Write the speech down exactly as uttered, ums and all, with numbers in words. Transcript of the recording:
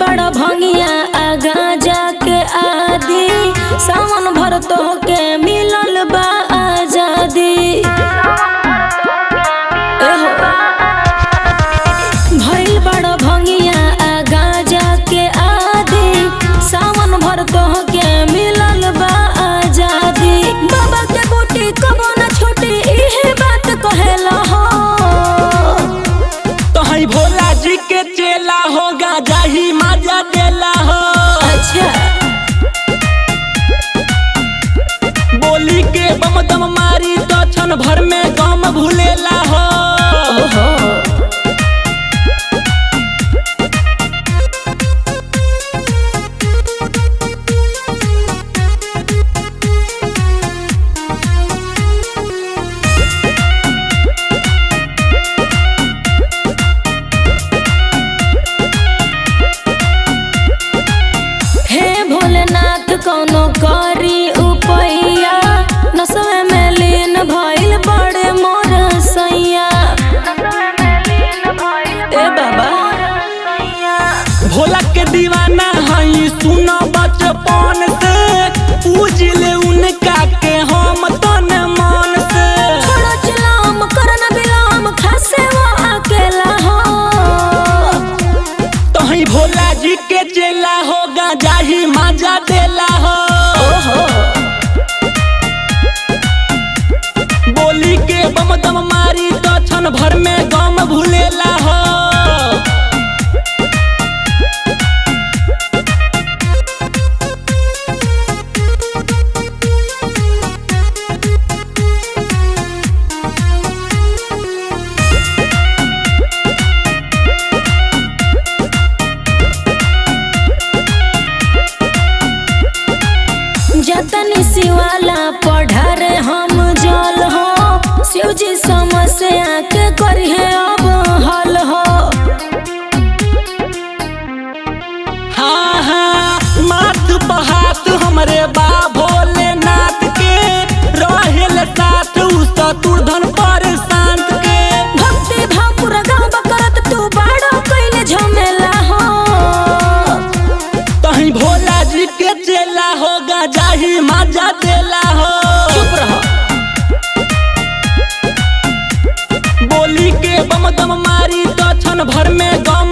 बड़ा भंगिया आगा जाके आदि सावन भर तो के मिलल बा आजादी। भइल बड़ा भंगिया आगा जाके आदि सावन भर तो के मिलल बा आजादी। बाबा के बूटी कबो न छोटी इहे बात कहेला हो तोहई भोला जी के चेला होगा जाही मजा देला हो। अच्छा बोली के बम दम मारी तो क्षण भर में गम भूलेला हो। कोनो करी उपैया नसवे में लीन भइल बड़े मोरसैया। ए बाबा भोला के दीवाना हई सुनो बचपन से पूज ले उनका के हम तन मन से। छोड़ो चिलाम करना बिलाम खासे वो अकेला हो तोही भोला जी के चेला होगा जाही मजा देला हो। बोली के बम दम मारी तो क्षण भर में गम भूलेला हो। जतनी शिवाला पढ़ा रे हम जल हो शिव जी समस्या के करी है अब हल हो। हाँ हाँ मात पहात हमरे बा भोलेनाथ के रहेल साथ उस चतुर्धन पर शांत के। भक्ति भाव पूरा गाँव बकरत तू बड़ा कैले झमेला हो तही भोला जी के चेला होगा जाही मजा देला हो। चुप रहो बोली के बम दम मारी तो क्षण भर में गाँव